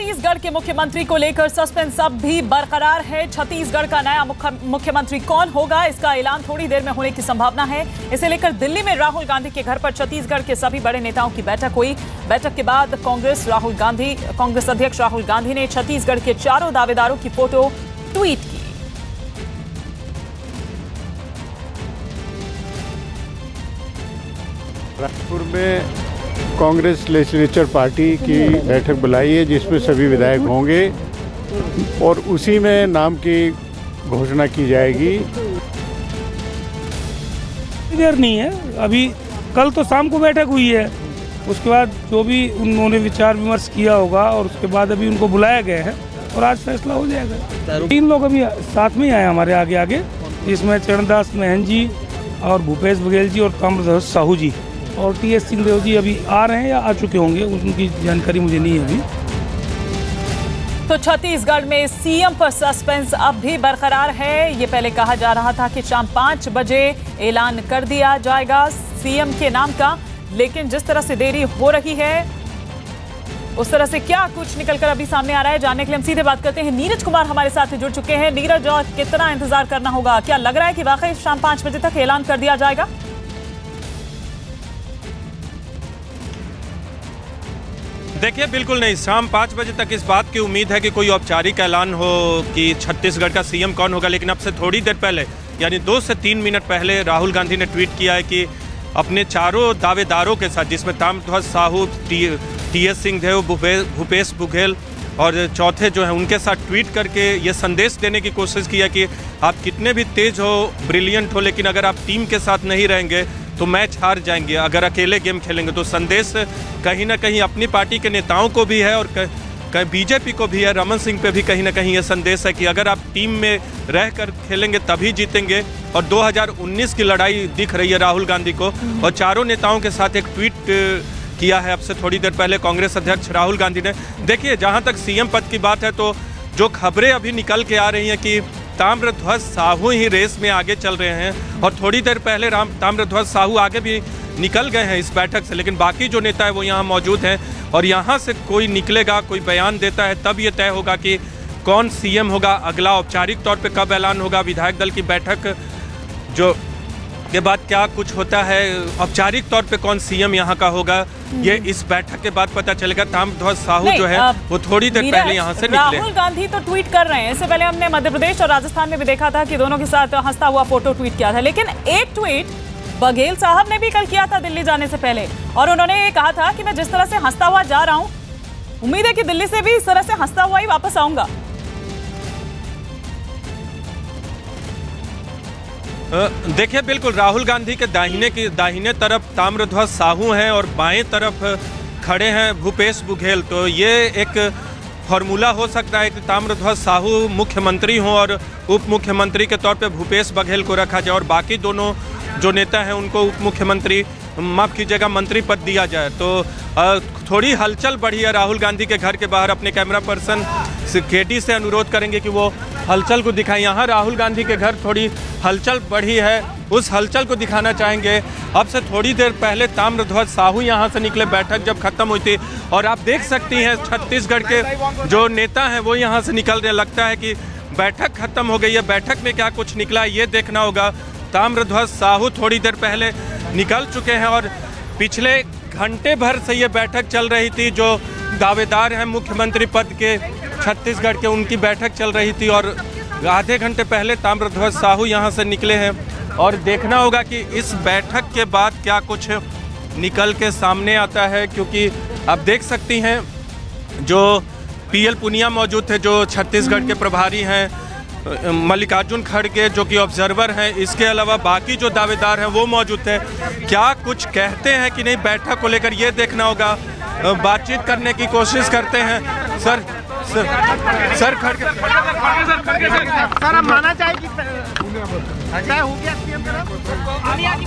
छत्तीसगढ़ के मुख्यमंत्री को लेकर सस्पेंस अब भी बरकरार है। छत्तीसगढ़ का नया मुख्यमंत्री कौन होगा, इसका ऐलान थोड़ी देर में होने की संभावना है। इसे लेकर दिल्ली में राहुल गांधी के घर पर छत्तीसगढ़ के सभी बड़े नेताओं की बैठक हुई। बैठक के बाद कांग्रेस अध्यक्ष राहुल गांधी ने छत्तीसगढ़ के चारों दावेदारों की फोटो ट्वीट की। रायपुर में कांग्रेस लेजिस्लेचर पार्टी की बैठक बुलाई है, जिसमें सभी विधायक होंगे और उसी में नाम की घोषणा की जाएगी। देर नहीं है, अभी कल तो शाम को बैठक हुई है, उसके बाद जो भी उन्होंने विचार विमर्श किया होगा और उसके बाद अभी उनको बुलाया गया है और आज फैसला हो जाएगा। 3 लोग अभी साथ में आए हमारे आगे आगे, जिसमें चरणदास महंत जी और भूपेश बघेल जी और ताम्रध्वज साहू जी और टीएस सिंह देव जी अभी आ रहे हैं या आ चुके होंगे, उनकी जानकारी मुझे नहीं है अभी। तो छत्तीसगढ़ में सीएम पर सस्पेंस अब भी बरकरार है। ये पहले कहा जा रहा था कि शाम 5 बजे ऐलान कर दिया जाएगा सीएम के नाम का, लेकिन जिस तरह से देरी हो रही है उस तरह से क्या कुछ निकलकर अभी सामने आ रहा है, जानने के लिए हम सीधे बात करते हैं। नीरज कुमार हमारे साथ जुड़ चुके हैं। नीरज, और कितना इंतजार करना होगा? क्या लग रहा है कि वाकई शाम 5 बजे तक ऐलान कर दिया जाएगा? देखिए, बिल्कुल नहीं, शाम 5 बजे तक इस बात की उम्मीद है कि कोई औपचारिक ऐलान हो कि छत्तीसगढ़ का सीएम कौन होगा। लेकिन अब से थोड़ी देर पहले यानी 2 से 3 मिनट पहले राहुल गांधी ने ट्वीट किया है कि अपने चारों दावेदारों के साथ, जिसमें ताम्रध्वज साहू, टीएस सिंह देव, भूपेश बघेल और चौथे जो हैं, उनके साथ ट्वीट करके ये संदेश देने की कोशिश किया कि आप कितने भी तेज हो, ब्रिलियंट हो, लेकिन अगर आप टीम के साथ नहीं रहेंगे तो मैच हार जाएंगे, अगर अकेले गेम खेलेंगे। तो संदेश कहीं ना कहीं अपनी पार्टी के नेताओं को भी है और बीजेपी को भी है, रमन सिंह पे भी कहीं ना कहीं ये संदेश है कि अगर आप टीम में रहकर खेलेंगे तभी जीतेंगे। और 2019 की लड़ाई दिख रही है राहुल गांधी को। और चारों नेताओं के साथ एक ट्वीट किया है अब से थोड़ी देर पहले कांग्रेस अध्यक्ष राहुल गांधी ने। देखिए, जहाँ तक सीएम पद की बात है तो जो खबरें अभी निकल के आ रही हैं कि ताम्रध्वज साहू ही रेस में आगे चल रहे हैं, और थोड़ी देर पहले ताम्रध्वज साहू आगे भी निकल गए हैं इस बैठक से। लेकिन बाकी जो नेता है वो यहाँ मौजूद हैं और यहाँ से कोई निकलेगा, कोई बयान देता है, तब ये तय होगा कि कौन सीएम होगा। अगला औपचारिक तौर पे कब ऐलान होगा, विधायक दल की बैठक जो के बाद क्या कुछ होता है, औपचारिक तौर पे कौन सीएम यहाँ का होगा, ये इस बैठक के बाद पता चलेगा। ताम्रध्वज साहू जो है वो थोड़ी देर पहले यहाँ से निकले। राहुल गांधी तो ट्वीट कर रहे हैं, इससे पहले हमने मध्य प्रदेश और राजस्थान में भी देखा था कि दोनों के साथ हंसता हुआ फोटो ट्वीट किया था। लेकिन एक ट्वीट बघेल साहब ने भी कल किया था दिल्ली जाने से पहले, और उन्होंने ये कहा था कि मैं जिस तरह से हंसता हुआ जा रहा हूँ, उम्मीद है कि दिल्ली से भी इस तरह से हंसता हुआ ही वापस आऊंगा। देखिए, बिल्कुल राहुल गांधी के दाहिने तरफ ताम्रध्वज साहू हैं और बाएं तरफ खड़े हैं भूपेश बघेल। तो ये एक फॉर्मूला हो सकता है कि ताम्रध्वज साहू मुख्यमंत्री हों और उप मुख्यमंत्री के तौर पे भूपेश बघेल को रखा जाए और बाकी दोनों जो नेता हैं उनको उप मुख्यमंत्री, माफ़ कीजिएगा, मंत्री पद दिया जाए। तो थोड़ी हलचल बढ़ी है राहुल गांधी के घर के बाहर। अपने कैमरा पर्सन सिक्योरिटी से अनुरोध करेंगे कि वो हलचल को दिखाएं। यहाँ राहुल गांधी के घर थोड़ी हलचल बढ़ी है, उस हलचल को दिखाना चाहेंगे। अब से थोड़ी देर पहले ताम्रध्वज साहू यहाँ से निकले, बैठक जब खत्म हुई थी, और आप देख सकती हैं छत्तीसगढ़ के जो नेता हैं वो यहाँ से निकल रहे। लगता है कि बैठक खत्म हो गई है, बैठक में क्या कुछ निकला ये देखना होगा। ताम्रध्वज साहू थोड़ी देर पहले निकल चुके हैं और पिछले घंटे भर से ये बैठक चल रही थी। जो दावेदार हैं मुख्यमंत्री पद के छत्तीसगढ़ के, उनकी बैठक चल रही थी और आधे घंटे पहले ताम्रध्वज साहू यहां से निकले हैं। और देखना होगा कि इस बैठक के बाद क्या कुछ निकल के सामने आता है, क्योंकि आप देख सकती हैं जो पीएल पुनिया मौजूद थे, जो छत्तीसगढ़ के प्रभारी हैं, मल्लिकार्जुन खड़गे जो कि ऑब्जर्वर हैं, इसके अलावा बाकी जो दावेदार हैं वो मौजूद थे। क्या कुछ कहते हैं कि नहीं बैठक को लेकर, ये देखना होगा। बातचीत करने की कोशिश करते हैं। सर खड़गे सर, हम माना चाहे कि तय हो गया सीएम का, बता रहे हैं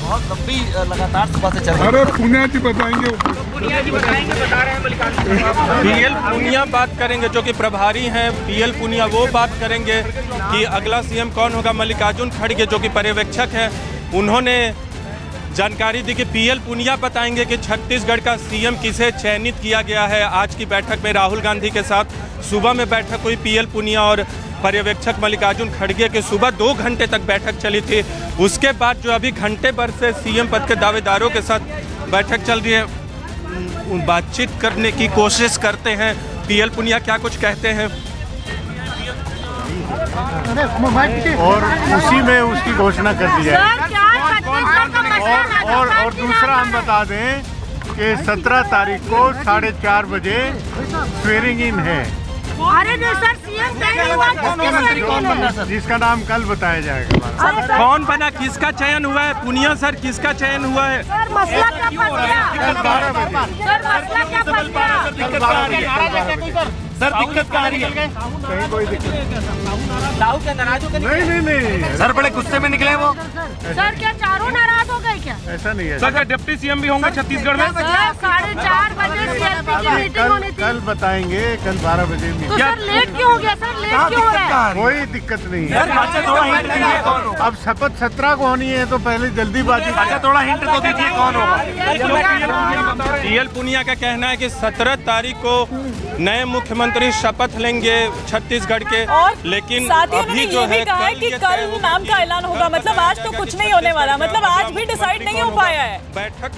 बहुत लंबी लगातार सुबह से चल रही है। अरे पुनिया जी बताएंगे, बता रहे हैं मल्लिकार्जुन। पीएल पुनिया बात करेंगे जो कि प्रभारी हैं, पीएल पुनिया वो बात करेंगे कि अगला सीएम कौन होगा। मल्लिकार्जुन खड़गे जो कि पर्यवेक्षक हैं, उन्होंने जानकारी दी कि पीएल पुनिया बताएंगे कि छत्तीसगढ़ का सीएम किसे चयनित किया गया है। आज की बैठक में राहुल गांधी के साथ सुबह में बैठक हुई पीएल पुनिया और पर्यवेक्षक मल्लिकार्जुन खड़गे के। सुबह 2 घंटे तक बैठक चली थी। उसके बाद जो अभी घंटे भर से सीएम पद के दावेदारों के साथ बैठक चल रही है, बातचीत करने की कोशिश करते हैं। पीएल पुनिया क्या कुछ कहते हैं और उसी में उसकी घोषणा कर दी जाए। और दूसरा हम बता दें कि 17 तारीख को 4:30 बजे स्वेरिंग इन है, जिसका नाम कल बताया जाएगा। कौन बना, किसका चयन हुआ है? पुनिया सर, किसका चयन हुआ है? सर दिक्कत कहाँ आ रही है? कहीं कोई दिक्कत नहीं। सर बड़े गुस्से में निकले वो। सर क्या चारों नाराज हो गए क्या? ऐसा नहीं है। सर डिप्टी सीएम भी होंगे छत्तीसगढ़ में? 4:30 बजे सीएलपी की मीटिंग होनी थी। कल बताएंगे, कल 12 बजे में। सर लेट क्यों हो गया? सर लेट क्यों हो रहा है? कोई दिक्कत नहीं है। अब शपथ 17 को होनी है तो पहले जल्दीबाजी। अच्छा थोड़ा हिंट तो दीजिए कौन होगा। पीएल पुनिया का कहना है कि 17 तारीख को नए मुख्यमंत्री शपथ लेंगे छत्तीसगढ़ के, लेकिन साथियों ने ये भी कहा है कि कल नाम का ऐलान होगा। मतलब आज तो कुछ नहीं होने वाला, मतलब आज भी डिसाइड नहीं हो पाया है। बैठक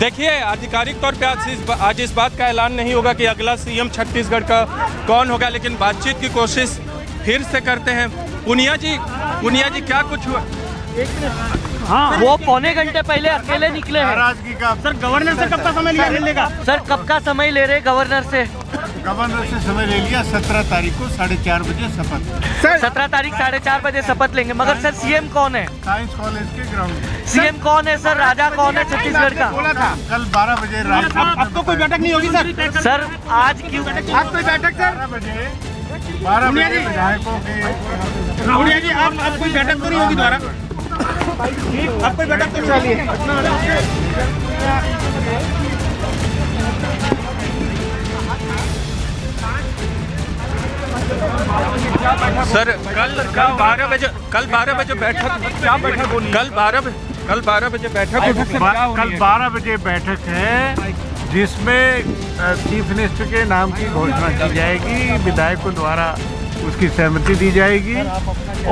देखिए, आधिकारिक तौर पे आज इस बात का ऐलान नहीं होगा कि अगला सीएम छत्तीसगढ़ का कौन होगा, लेकिन बातचीत की कोशिश फिर से करते हैं। पुनिया जी क्या कुछ हुआ? हाँ वो पौने घंटे पहले अकेले निकले हैं। सर गवर्नर से कब का समय लिया? सर कब का समय ले रहे गवर्नर से समय ले लिया। 17 तारीख को 4:30 बजे शपथ। सर 17 तारीख 4:30 बजे शपथ लेंगे। मगर सर सीएम कौन है? साइंस कॉलेज के ग्राउंड। सीएम कौन है सर? राजा कौन है छत्तीसगढ़ का? बोला था कल 12 बजे रात। अब तो कोई बैठक नहीं होगी सर। सर आज क्यों कोई बैठक? सर 12 बजे विधायकों की। अब कोई बैठक तो नहीं होगी द्वारा? आप कोई बैठक तो चलिए। सर कल 12 बजे बैठक क्या बैठक होनी? कल 12 बजे बैठक, कल 12 बजे बैठक है जिसमें चीफ मिनिस्टर के नाम की घोषणा की जाएगी। विधायकों द्वारा उसकी सहमति दी जाएगी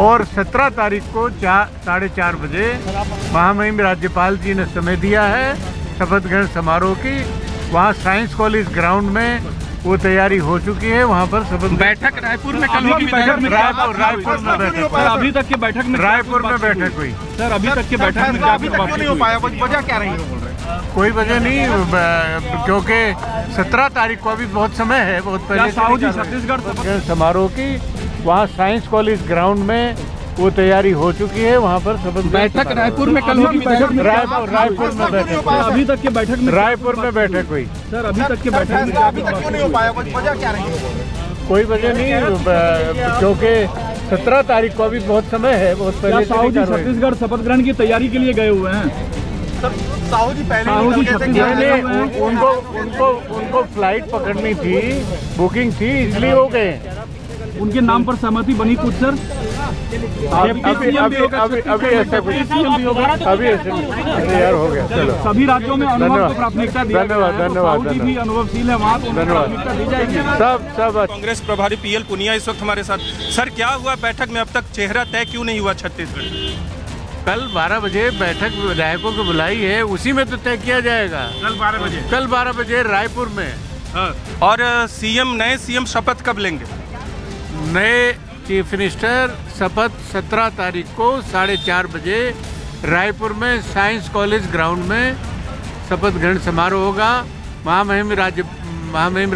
और 17 तारीख को 4:30 बजे महामहिम राज्यपाल जी ने समय दिया है शपथ ग्रहण समारोह की। वहाँ साइंस कॉलेज ग्राउंड में वो तैयारी हो चुकी है। वहाँ पर सब बैठक रायपुर में कल होगी। अभी तक की बैठक में रायपुर में बैठक हुई सर। अभी तक की बैठक में नहीं हो पाया, वजह क्या रही है? कोई वजह नहीं, क्योंकि 17 तारीख को अभी बहुत समय है, बहुत पहले। साहू जी छत्तीसगढ़ समारोह की वहाँ साइंस कॉलेज ग्राउंड में वो तैयारी हो चुकी है। वहाँ पर सब बैठक रायपुर में कल होगी। रायपुर में बैठक अभी तक की बैठक में रायपुर में बैठक हुई सर। अभी तक की बैठक में अभी तक क्यों नहीं हो पाया? वजह क्या रही है? कोई वजह नहीं, क्योंकि 17 तारीख को अभी बहुत समय है, बहुत पहले। साहू जी छत्तीसगढ़ शपथ ग्रहण की तैयारी के लिए गए हुए हैं सर। साहू जी पहले उनको फ्लाइट पकड़नी थी, बुकिंग थी, इसलिए हो गए। उनके नाम पर सहमति बनी कुछ सर? अभी ऐसा कुछ अभी यार हो गया। चलो सभी राज्यों में अनुभव को प्राथमिकता दी। धन्यवाद भी अनुभवशील है वहाँ, धन्यवाद सब। कांग्रेस प्रभारी पीएल पुनिया इस वक्त हमारे साथ। सर क्या हुआ बैठक में? अब तक चेहरा तय क्यों नहीं हुआ छत्तीसगढ़? कल 12 बजे बैठक विधायकों को बुलाई है, उसी में तो तय किया जाएगा। कल 12 बजे रायपुर में। और नए सीएम शपथ कब लेंगे? नए चीफ मिनिस्टर शपथ 17 तारीख को 4:30 बजे रायपुर में साइंस कॉलेज ग्राउंड में शपथ ग्रहण समारोह होगा। महामहिम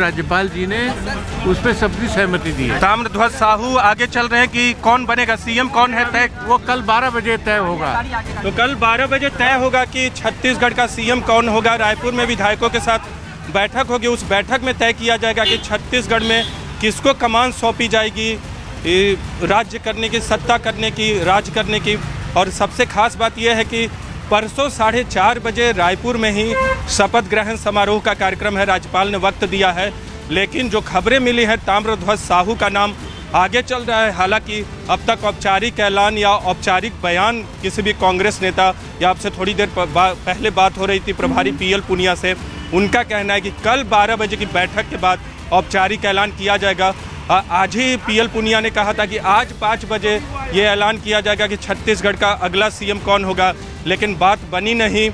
राज्यपाल जी ने उस पर सबकी सहमति दी है। ताम्रध्वज साहू आगे चल रहे हैं कि कौन बनेगा सीएम, कौन है तय? वो कल 12 बजे तय होगा। तो कल 12 बजे तय होगा कि छत्तीसगढ़ का सीएम कौन होगा। रायपुर में विधायकों के साथ बैठक होगी, उस बैठक में तय किया जाएगा कि छत्तीसगढ़ में किसको कमान सौंपी जाएगी राज्य करने की, सत्ता करने की, राज करने की। और सबसे खास बात यह है कि परसों 4:30 बजे रायपुर में ही शपथ ग्रहण समारोह का कार्यक्रम है। राज्यपाल ने वक्त दिया है, लेकिन जो खबरें मिली हैं ताम्रध्वज साहू का नाम आगे चल रहा है। हालांकि अब तक औपचारिक ऐलान या औपचारिक बयान किसी भी कांग्रेस नेता या आपसे थोड़ी देर पहले बात हो रही थी प्रभारी पीएल पुनिया से, उनका कहना है कि कल 12 बजे की बैठक के बाद औपचारिक ऐलान किया जाएगा। आज ही पीएल पुनिया ने कहा था कि आज 5 बजे ये ऐलान किया जाएगा कि छत्तीसगढ़ का अगला सीएम कौन होगा, लेकिन बात बनी नहीं।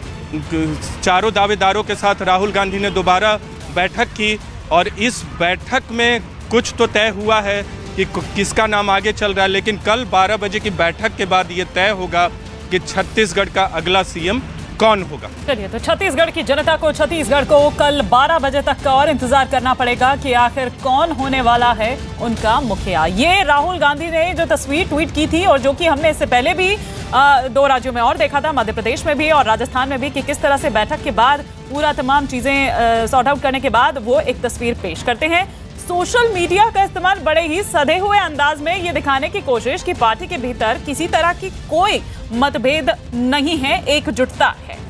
चारों दावेदारों के साथ राहुल गांधी ने दोबारा बैठक की और इस बैठक में कुछ तो तय हुआ है कि किसका नाम आगे चल रहा है, लेकिन कल 12 बजे की बैठक के बाद ये तय होगा कि छत्तीसगढ़ का अगला सीएम कौन होगा। चलिए, तो छत्तीसगढ़ की जनता को, छत्तीसगढ़ को कल 12 बजे तक का और इंतजार करना पड़ेगा कि आखिर कौन होने वाला है उनका मुखिया। ये राहुल गांधी ने जो तस्वीर ट्वीट की थी और जो कि हमने इससे पहले भी 2 राज्यों में और देखा था, मध्य प्रदेश में भी और राजस्थान में भी, कि किस तरह से बैठक के बाद पूरा तमाम चीजें सॉर्ट आउट करने के बाद वो एक तस्वीर पेश करते हैं। सोशल मीडिया का इस्तेमाल बड़े ही सधे हुए अंदाज में ये दिखाने की कोशिश कि पार्टी के भीतर किसी तरह की कोई मतभेद नहीं है, एकजुटता है।